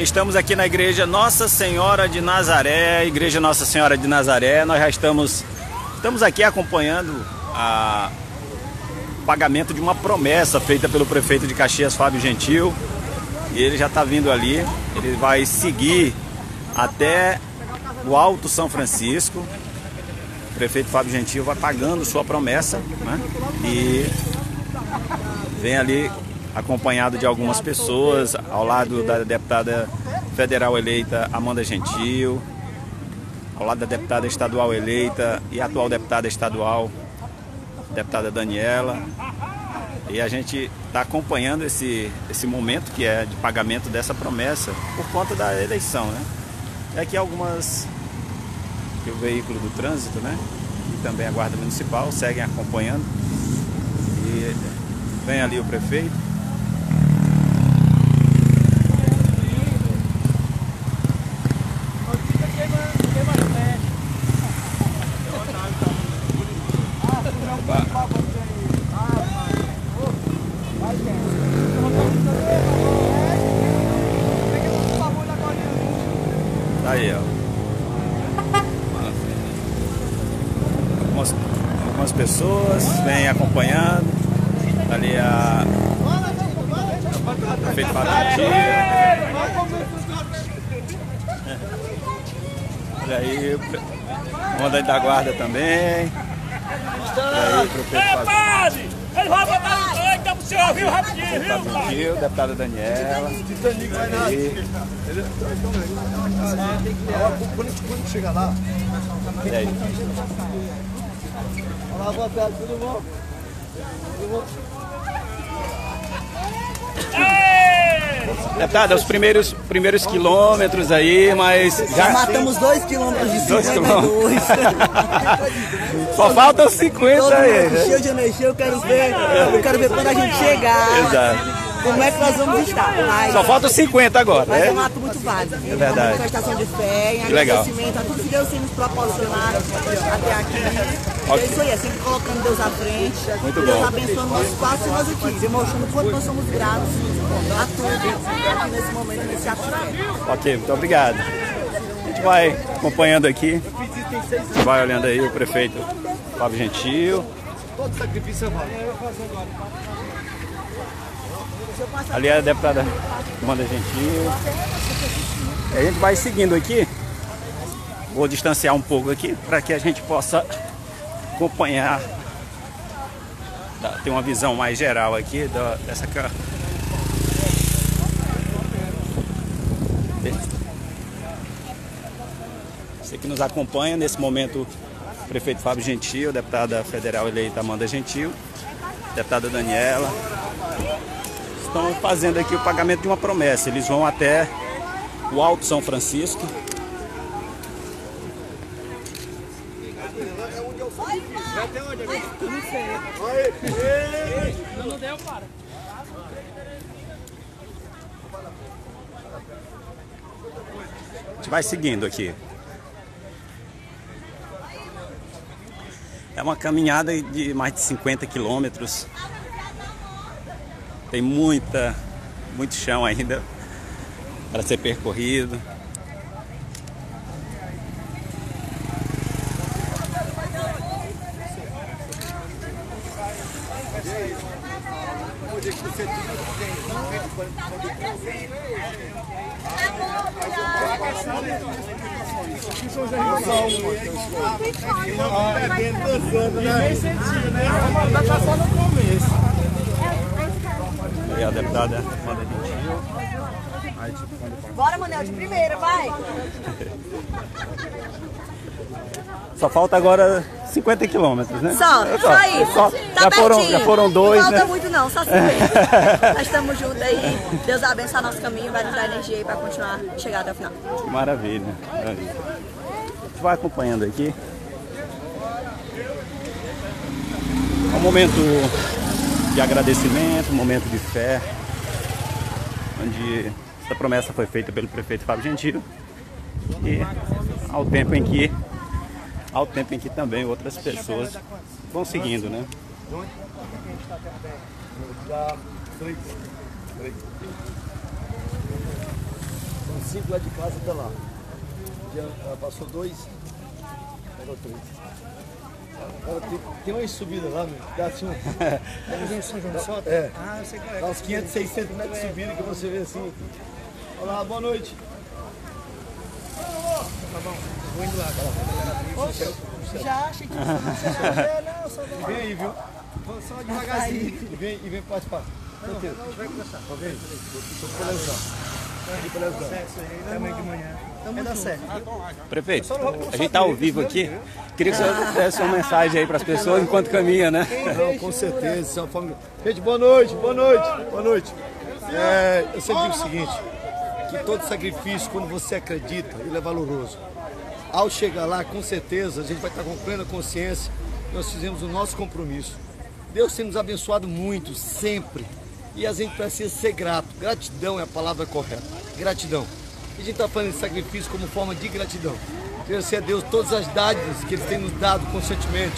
Estamos aqui na igreja Nossa Senhora de Nazaré, igreja Nossa Senhora de Nazaré. Nós já estamos aqui acompanhando o pagamento de uma promessa feita pelo prefeito de Caxias, Fábio Gentil. E ele já está vindo ali, ele vai seguir até o Alto São Francisco. O prefeito Fábio Gentil vai pagando sua promessa, né? E vem ali acompanhado de algumas pessoas, ao lado da deputada federal eleita Amanda Gentil, ao lado da deputada estadual eleita e atual deputada estadual, deputada Daniella. E a gente está acompanhando esse momento que é de pagamento dessa promessa por conta da eleição, né? É aqui algumas que o veículo do trânsito, né? E também a guarda municipal seguem acompanhando. E vem ali o prefeito. Aí, ó. Algumas pessoas vêm acompanhando. Ali a prefeito Paraty. Olha aí, o comandante da guarda também. Olha aí, prefeito Paraty. Ele vai botar no tanque, dá pro senhor ouvir rapidinho, viu? Deputada Daniella. Quando chega lá, olha aí. Olá, boa tarde, tudo bom? Deputada, os primeiros quilômetros aí, mas já matamos 2 quilômetros de 52. Só faltam 50 aí. Cheio de energia, eu quero ver quando a gente chegar. Exato. Como é que nós vamos estar? Mas só falta 50 agora, né? Mas é um ato muito válido. É verdade. Uma manifestação de fé, em agradecimento a tudo que Deus tem nos proporcionado até aqui. Okay. É isso aí, é sempre colocando Deus à frente. Muito Deus bom. Abençoando o nosso passo e nós aqui, demonstrando o quanto nós somos gratos a todos aqui nesse momento, nesse ato de fé. Ok, muito obrigado. A gente vai acompanhando aqui, vai olhando aí o prefeito Fábio Gentil. Todo sacrifício é válido. Ali é a deputada Amanda Gentil. A gente vai seguindo aqui. Vou distanciar um pouco aqui para que a gente possa acompanhar. Tem uma visão mais geral aqui dessa cara. Você que nos acompanha nesse momento, o prefeito Fábio Gentil, a deputada federal eleita Amanda Gentil, a deputada Daniella. Estão fazendo aqui o pagamento de uma promessa. Eles vão até o Alto São Francisco. A gente vai seguindo aqui. É uma caminhada de mais de 50 quilômetros. Tem muito chão ainda para ser percorrido. A deputada Amanda Gentil. Bora, Manuel, de primeira, vai! Só falta agora 50 quilômetros, né? Só isso. Tá já foram 2, né? Não falta muito não, só 50. Nós estamos juntos aí. Deus abençoe nosso caminho, vai nos dar energia aí para continuar chegar até o final. Que maravilha. A gente vai acompanhando aqui. É um momento de agradecimento, um momento de fé, onde essa promessa foi feita pelo prefeito Fábio Gentil e ao tempo em que também outras pessoas vão seguindo, né? 5 lá de casa até lá. Ela passou 2, pegou 3. Tem umas subidas lá, meu. Dá assim um... É. Ah, eu sei qual é. Dá uns 500, 600 metros de subida que você vê assim. Olá, boa noite. Tá bom, vou indo lá. Oxe, já achei que você não. Vem aí, viu? Só devagarzinho. E vem participar. Não, vai começar. Prefeito, a gente está ao vivo aqui. Queria que o senhor desse uma mensagem aí para as pessoas enquanto caminha, né? Não, com certeza. É uma família. Gente, boa noite, boa noite, boa noite. É, eu sempre digo o seguinte, que todo sacrifício, quando você acredita, ele é valoroso. Ao chegar lá, com certeza, a gente vai estar com plena consciência. Nós fizemos o nosso compromisso. Deus tem nos abençoado muito, sempre. E a gente precisa ser grato. Gratidão é a palavra correta. Gratidão. E a gente está falando de sacrifício como forma de gratidão. Agradecer a Deus todas as dádivas que Ele tem nos dado constantemente.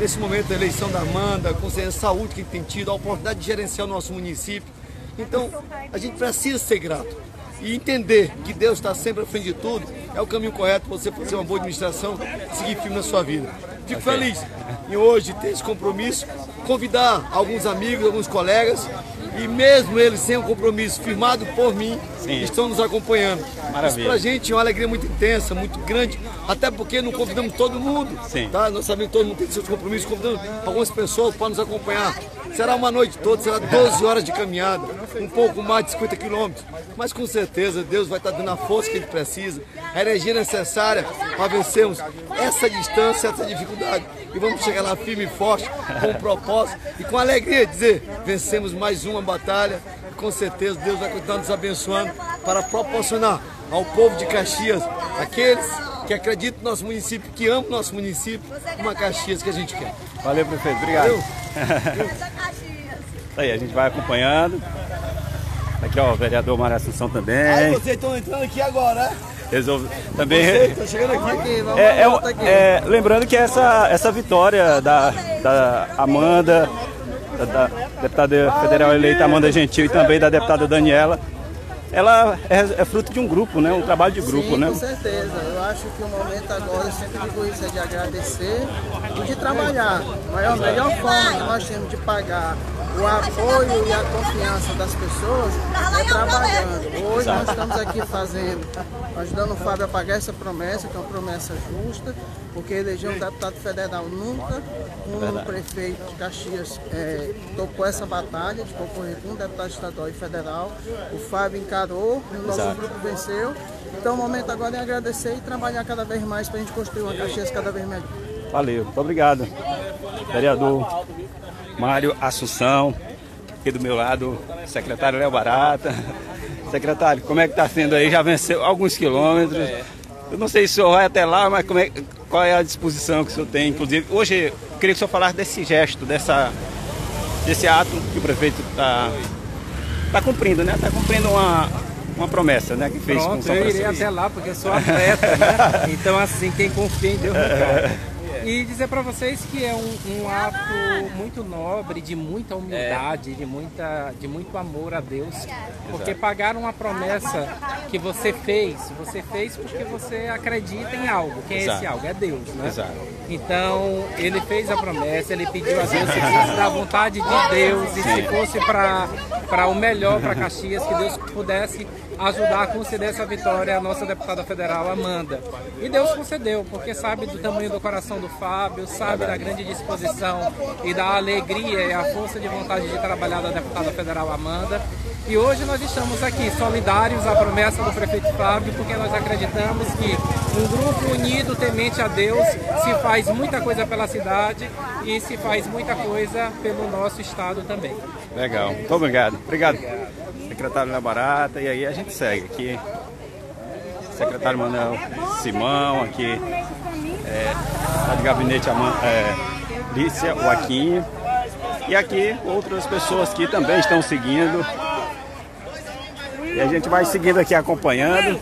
Nesse momento, a eleição da Amanda, a consciência de saúde que Ele tem tido, a oportunidade de gerenciar o nosso município. Então, a gente precisa ser grato. E entender que Deus está sempre à frente de tudo é o caminho correto para você fazer uma boa administração e seguir firme na sua vida. Fico feliz em hoje ter esse compromisso, convidar alguns amigos, alguns colegas, e mesmo eles sem um compromisso firmado por mim, sim, estão nos acompanhando. Maravilha. Isso pra gente é uma alegria muito intensa, muito grande, até porque não convidamos todo mundo, sim, tá? Nós sabemos que todo mundo tem seus compromissos, convidamos algumas pessoas para nos acompanhar. Será uma noite toda, será 12 horas de caminhada, um pouco mais de 50 quilômetros, mas com certeza Deus vai estar dando a força que Ele precisa, a energia necessária para vencermos essa distância, essa dificuldade. E vamos chegar lá firme e forte, com um propósito e com alegria de dizer, vencemos mais uma batalha. Com certeza Deus vai continuar nos abençoando para proporcionar ao povo de Caxias, aqueles que acreditam no nosso município, que amam o nosso município, uma Caxias que a gente quer. Valeu, prefeito, obrigado. Aí, a gente vai acompanhando. Aqui ó, o vereador Mário Assunção também. Aí vocês estão entrando aqui agora, né? Resolve também. Vocês, chegando aqui. Lembrando que essa vitória da Amanda, da deputada federal eleita Amanda Gentil, e também da deputada Daniella, ela é fruto de um grupo, né? Um trabalho de grupo. Sim, né? Com certeza. Eu acho que o momento agora, eu sempre digo isso, é de agradecer e de trabalhar. A melhor forma que nós temos de pagar o apoio e a confiança das pessoas é trabalhando. Hoje nós estamos aqui fazendo, ajudando o Fábio a pagar essa promessa, que é uma promessa justa, porque eleger um deputado federal nunca, um prefeito de Caxias tocou essa batalha de concorrer com um deputado estadual e federal. O Fábio encarou, o nosso grupo venceu. Então o momento agora é agradecer e trabalhar cada vez mais para a gente construir uma Caxias cada vez melhor. Valeu, muito obrigado, vereador Mário Assunção. Aqui do meu lado, secretário Léo Barata. Secretário, como é que está sendo aí? Já venceu alguns quilômetros. Eu não sei se o senhor vai até lá, mas qual é a disposição que o senhor tem? Inclusive, hoje eu queria que o senhor falasse desse gesto, desse ato que o prefeito está cumprindo, né? Está cumprindo uma promessa, né? Que fez. Pronto, eu irei até lá, porque sou atleta, né? Então, assim, quem confia em Deus não cai. E dizer para vocês que é um ato muito nobre, de muita humildade, de muito amor a Deus. Porque pagar uma promessa que você fez porque você acredita em algo. Quem é esse algo? É Deus, né? Exato. Então, ele fez a promessa, ele pediu a Deus se fosse da vontade de Deus e se fosse para o melhor para Caxias, que Deus pudesse ajudar a conceder essa vitória à nossa deputada federal Amanda. E Deus concedeu, porque sabe do tamanho do coração do Fábio, sabe da grande disposição e da alegria e a força de vontade de trabalhar da deputada federal Amanda. E hoje nós estamos aqui solidários à promessa do prefeito Fábio, porque nós acreditamos que um grupo unido, temente a Deus, se faz muita coisa pela cidade e se faz muita coisa pelo nosso estado também. Legal, muito obrigado. Obrigado. Secretário Léo Barata, e aí a gente segue aqui. Secretário Manuel Simão, aqui. De gabinete Lícia Joaquim. E aqui outras pessoas que também estão seguindo. E a gente vai seguindo aqui, acompanhando.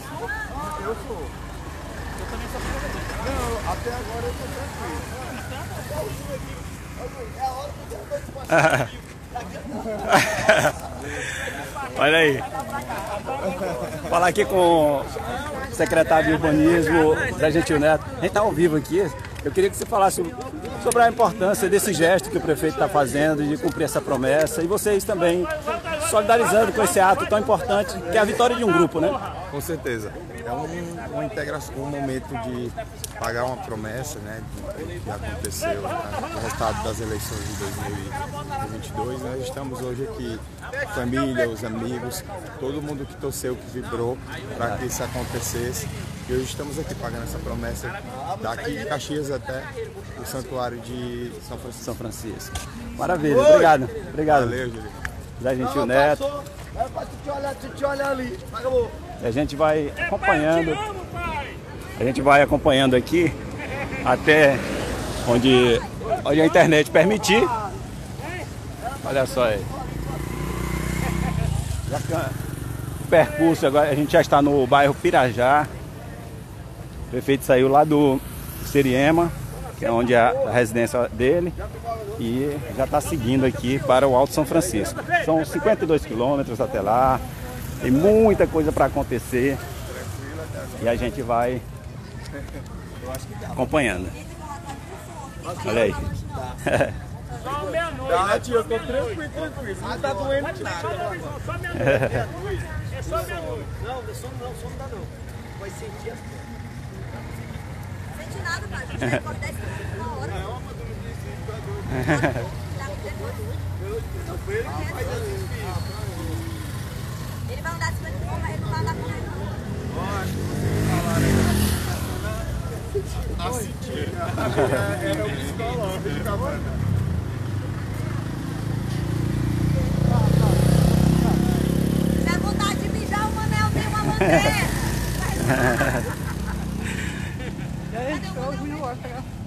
Até agora eu tô tranquilo. É a hora que eu tô. Olha aí. Falar aqui com o secretário de urbanismo da Gentil Neto. A gente está ao vivo aqui. Eu queria que você falasse sobre a importância desse gesto que o prefeito está fazendo, de cumprir essa promessa, e vocês também solidarizando com esse ato tão importante, que é a vitória de um grupo, né? Com certeza. É uma integração, um momento de pagar uma promessa, né, que aconteceu no resultado das eleições de 2022. Nós estamos hoje aqui, família, os amigos, todo mundo que torceu, que vibrou para que isso acontecesse. E hoje estamos aqui pagando essa promessa, daqui de Caxias até o santuário de São Francisco. São Francisco. Maravilha, obrigado. Obrigado. Valeu, Júlio. Da Gentil Neto. A gente vai acompanhando. A gente vai acompanhando aqui até onde a internet permitir. Olha só aí. O percurso agora, a gente já está no bairro Pirajá. O prefeito saiu lá do Seriema, que é onde é a residência dele, e já está seguindo aqui para o Alto São Francisco. São 52 quilômetros até lá, tem muita coisa para acontecer e a gente vai acompanhando. Olha aí. Ah, tio, eu tô tranquilo, tranquilo. Não tá doendo nada. Só meia luz. É só meia luz. Não, só não dá não. Vai sentir as coisas. Dá vontade de mijar, o Manuel tem uma bandeira. Cadê o Manuel?